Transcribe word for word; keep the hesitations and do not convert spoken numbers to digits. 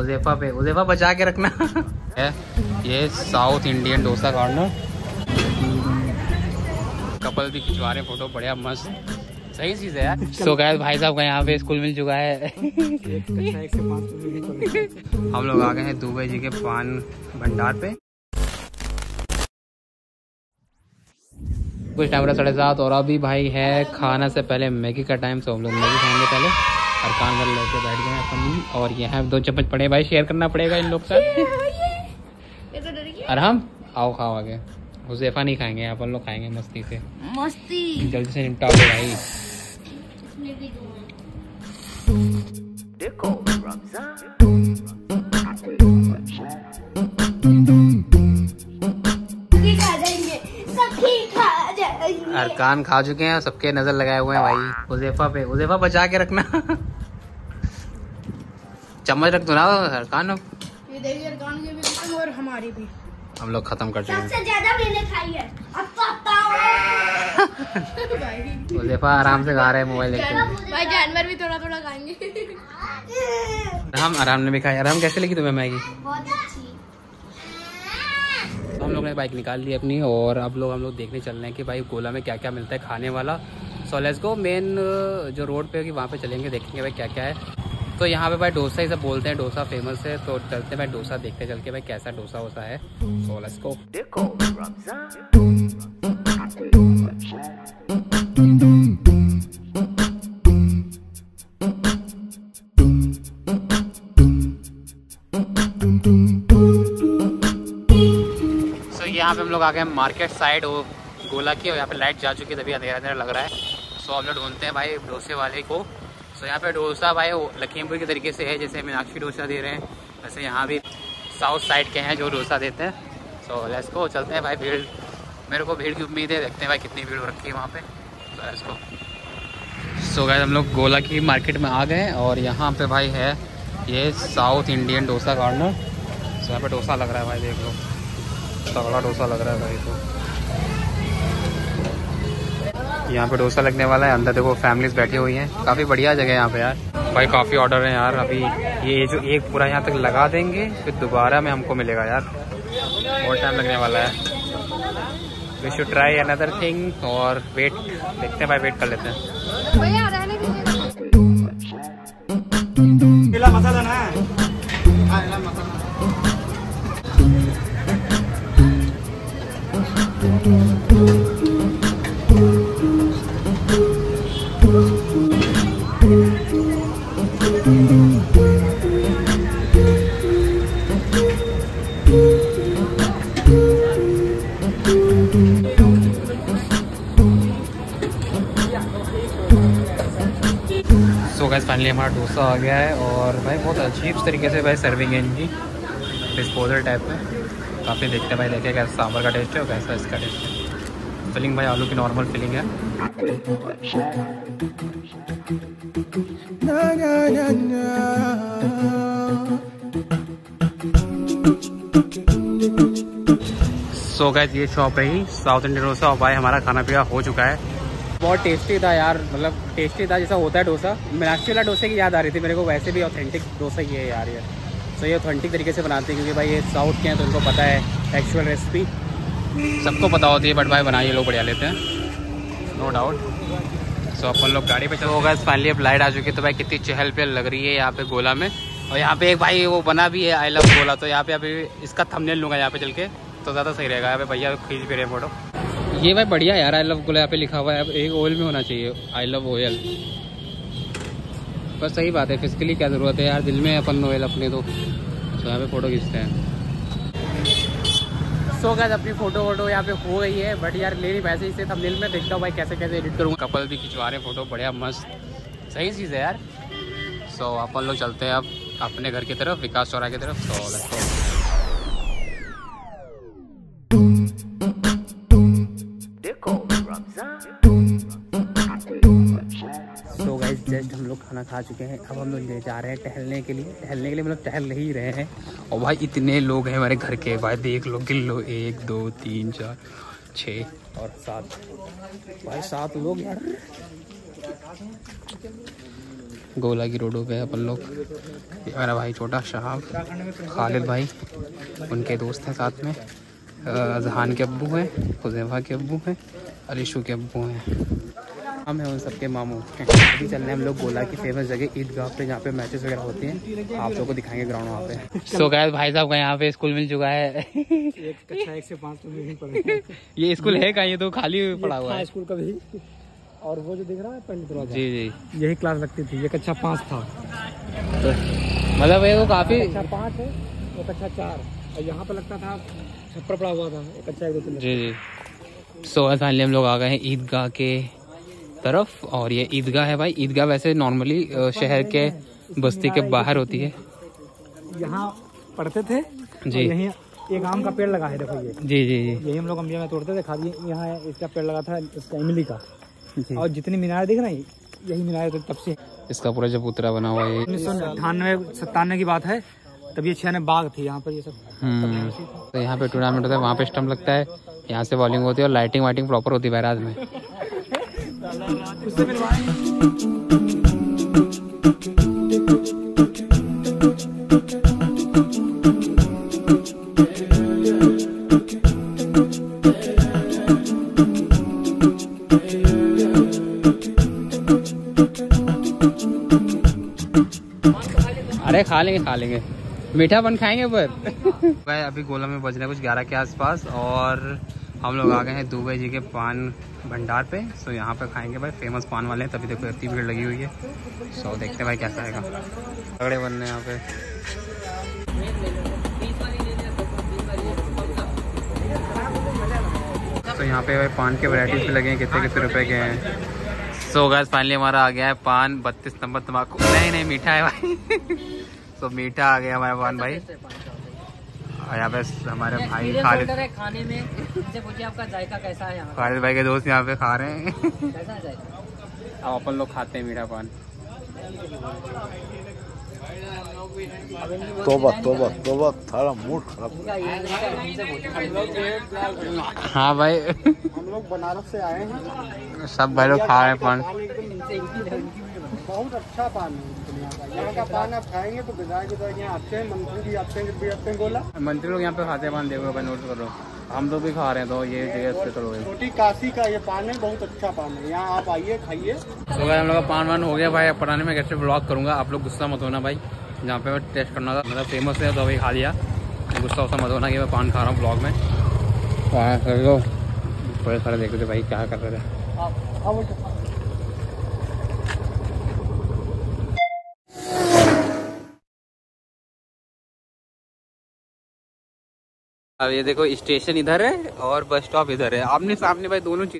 हुज़ैफा पे, हुज़ैफा बचा के रखना। ये south Indian dosa corner, couple भी खिंचवा रहे फोटो, बढ़िया मस्त, सही चीज है यार। सो गाइस भाई साहब का यहाँ पे स्कूल मिल चुका है। हम लोग आ गए हैं दुबे जी के पान भंडार पे। कुछ टाइम हो रहा साढ़े सात और अभी भाई है खाना से पहले मैगी का टाइम, सो हम लोग मैगी खाएंगे पहले और कान भर लेके बैठ गए अपन। और यहाँ दो चम्मच पड़े भाई, शेयर करना पड़ेगा इन लोग साथ। आराम आओ खाओ आगे, हुज़ैफा नहीं खाएंगे अपन लोग, खाएंगे मस्ती से, मस्ती जल्दी से निपटाओ भाई। देखो अरकान खा चुके हैं, सबके नजर लगाए हुए हैं भाई हुज़ैफा पे, हुज़ैफा बचा के रखना। चम्मच रख दो ना अरकान, ये देखिए अरकान के भी खत्म और हमारी भी, हम लोग खत्म कर चुके हैं, सबसे ज्यादा मैंने खाई है। अब पापा हुज़ैफा आराम से खा रहे हैं मोबाइल लेके, भाई जानवर भी थोड़ा थोड़ा खाएंगे। हम आराम ने भी खाया। आराम कैसे लगी तुम्हें मैगी? बहुत अच्छी। हम लोग ने बाइक निकाल ली अपनी और अब लोग हम लोग देखने चल रहे हैं कि भाई गोला में क्या क्या मिलता है खाने वाला। सो लेट्स गो, मेन जो रोड पे होगी वहाँ पे चलेंगे, देखेंगे भाई क्या क्या है। तो यहाँ पे भाई डोसा ही सब बोलते हैं, डोसा फेमस है, तो चलते भाई डोसा देखते चल के भाई कैसा डोसा वोसा है। So let's go. यहाँ पे हम लोग आ गए मार्केट साइड वो गोला की, और यहाँ पे लाइट जा चुकी है, तभी अंधेरा अंधेरा लग रहा है। सो हम लोग ढूंढते हैं भाई डोसे वाले को। सो यहाँ पे डोसा भाई लखीमपुर के तरीके से है, जैसे मीनाक्षी डोसा दे रहे हैं वैसे यहाँ भी साउथ साइड के हैं जो डोसा देते हैं। सो लेट्स गो, चलते हैं भाई। भीड़, मेरे को भीड़ की उम्मीद है, देखते हैं भाई कितनी भीड़ हो रखी है वहाँ पे। सो लेट्स गो। सो गाइस हम लोग गोला की मार्केट में आ गए और यहाँ पे भाई है ये south Indian dosa corner. So यहाँ पे डोसा लग रहा है भाई, देख लो तगड़ा डोसा लग रहा है भाई। तो यहाँ पे डोसा लगने वाला है, अंदर देखो फैमिलीज बैठी हुई हैं, काफी बढ़िया जगह है यहाँ पे यार। भाई काफी ऑर्डर है यार, अभी ये जो एक पूरा यहाँ तक लगा देंगे फिर दोबारा में हमको मिलेगा यार, बहुत टाइम लगने वाला है। We should try another thing और वेट, देखते हैं भाई, वेट कर लेते हैं। सो गाइस फाइनली हमारा डोसा आ गया है और भाई बहुत अजीब तरीके से भाई सर्विंग है इनकी, डिस्पोजल टाइप में काफ़ी। देखते हैं भाई, देखे कैसा सांभर का टेस्ट है और कैसा इसका टेस्ट है। फिलिंग भाई आलू की नॉर्मल फिलिंग है। सो गाइस ये शॉप है ही साउथ इंडियन डोसा, और भाई हमारा खाना पीना हो चुका है। बहुत टेस्टी था यार, मतलब टेस्टी था जैसा होता है डोसा। मीनाक्षी वाला डोसे की याद आ रही थी मेरे को, वैसे भी ऑथेंटिक डोसा ये है यार ये। सो ये ऑथेंटिक तरीके से बनाते हैं क्योंकि भाई ये साउथ के हैं तो उनको पता है एक्चुअल रेसिपी, सबको पता होती है, बट भाई बना ये लोग बढ़िया लेते हैं, नो डाउट। सो अपन लोग गाड़ी पे चलो। होगा फाइनली अब लाइट आ चुकी है, तो भाई कितनी चहल पहल लग रही है यहाँ पे गोला में। और यहाँ पे एक भाई वो बना भी है आई लव गोला, तो यहाँ पे अभी इसका थंबनेल लूँगा यहाँ पे चल के, तो ज़्यादा सही रहेगा। यहाँ पे भैया खींच भी रहे हैं फोटो। ये भाई बढ़िया यार, आई लव गोला यहाँ पे लिखा हुआ है, एक ऑयल में होना चाहिए आई लव ऑयल, पर सही बात है, फिजिकली क्या ज़रूरत है यार, दिल में अपन ऑयल अपने तो। तो यहाँ पे फ़ोटो खींचते हैं। सो गाइस अपनी फ़ोटो वोटो यहाँ पे हो गई है, बट यार मेरी वैसे ही से थंबनेल में देखता हूँ भाई कैसे कैसे एडिट करूँगा। कपल भी खिंचवा रहे फ़ोटो, बढ़िया मस्त, सही चीज़ है यार। सो अपन लोग चलते हैं अब अपने घर की तरफ, विकास चौराहा की तरफ। सो तो गाइस जस्ट हम लोग खाना खा चुके हैं, अब हम लोग ले जा रहे हैं टहलने के लिए। टहलने के लिए मतलब टहल ही रहे हैं, और भाई इतने लोग हैं हमारे घर के, भाई देख लो गिन लो, एक दो तीन चार छः और सात, भाई सात लोग यार। गोला की रोडों पे अपन लोग। मेरा भाई छोटा शहाब, खालिद भाई, उनके दोस्त हैं साथ में, जहान के अब्बू हैं, हुजैफा के अब्बू हैं, अलीशु के अब्बू हैं, हम हैं उन सबके मामू। अभी चल रहे हैं हम लोग गोला की फेमस जगह ईदगाह पे, जहाँ पे मैचेस वगैरह होते हैं। आप लोगों को दिखाएंगे ग्राउंड वहाँ पे। सो गाइस, भाई साहब का यहाँ पे स्कूल मिल चुका है। एक कक्षा एक से पाँच। ये स्कूल है का? ये तो खाली पड़ा हुआ है स्कूल का भी। और वो जो दिख रहा है पंडित, जी जी, यही क्लास लगती थी। ये कक्षा पाँच था, मतलब ये वो काफी कक्षा पाँच है, वो कक्षा चार। और यहाँ पे लगता था छप्पर पड़ा हुआ था, एक कक्षा एक। जी जी। सो फाइनली हम लोग आ गए हैं ईदगाह के तरफ। और ये ईदगाह है भाई। ईदगाह वैसे नॉर्मली शहर के बस्ती के बाहर होती है। यहाँ पढ़ते थे जी। यहीं एक आम का पेड़ लगा है, देखो ये। जी जी जी। यही हम लोग अम्बिया में तोड़ते थे, खाली यहाँ इसका पेड़ लगा था, इसका इमली का। और जितनी मीनारें दिख रही, यही मीनारें तब से। इसका पूरा चबूतरा बना हुआ है। उन्नीस सौ अट्ठानवे सत्तानवे की बात है, तब ये छियानवे बाग थी यहाँ पर। ये सब यहाँ पे टूर्नामेंट होता है, वहाँ पे स्टम्प लगता है, यहाँ से बॉलिंग होती है, और लाइटिंग वाइटिंग प्रॉपर होती है बैराज में। उससे अरे खा लेंगे खा लेंगे, मीठापन खाएंगे पर। भाई अभी गोला में बज रहे कुछ ग्यारह के आसपास, और हम लोग आ गए हैं दुबे जी के पान भंडार पे। सो यहाँ पे खाएंगे भाई, फेमस पान वाले हैं, तभी देखो इतनी भीड़ लगी हुई है। सो देखते हैं भाई कैसा आएगा। तगड़े बनने यहाँ पे। तो यहाँ पे भाई पान के वैरायटीज भी लगे हैं, कितने कितने रुपए के हैं। सो गाइस फाइनली हमारा आ गया है पान बत्तीस नंबर तम्बाकू। नहीं नहीं, मीठा है भाई। सो मीठा आ गया हमारा पान भाई। यहाँ पे हमारे भाई खालिद है, खाने में पूछिए आपका जायका कैसा है। खालिद भाई के दोस्त यहाँ पे खा रहे हैं। कैसा है जायका? अब अपन लोग खाते हैं मीठा पान। तोबा तोबा तोबा, थारा मूड खराब। हाँ भाई, हम लोग बनारस से आए हैं, सब भाई लोग खा रहे हैं पान। बहुत अच्छा पान है यहाँ का पान। आप खाएंगे तो बिजाय बिजाय यहाँ आते हैं, मंत्री भी आते हैं, भी आते हैं गोला। मंत्री लोग यहाँ पे खाते हैं पान, देखो भाई नोट करो। हम लोग भी खा रहे हैं, तो ये जगह अच्छे करो। छोटी काशी का ये पान है, बहुत अच्छा पान है, यहाँ आप आइए खाइए। तो भाई हम लोग का पान वान हो गया भाई। अब पढ़ाने में कैसे ब्लॉग करूँगा, आप लोग गुस्सा मत होना भाई। जहाँ पे मैं टेस्ट करना था, मतलब फेमस है, तो भाई खा लिया, गुस्सा उस्सा मत होना कि मैं पान खा रहा हूँ ब्लॉग में। बड़े सारे देख रहे थे भाई, क्या कर रहे थे। अब ये देखो स्टेशन इधर है और बस स्टॉप इधर है, आमने सामने भाई दोनों चीज।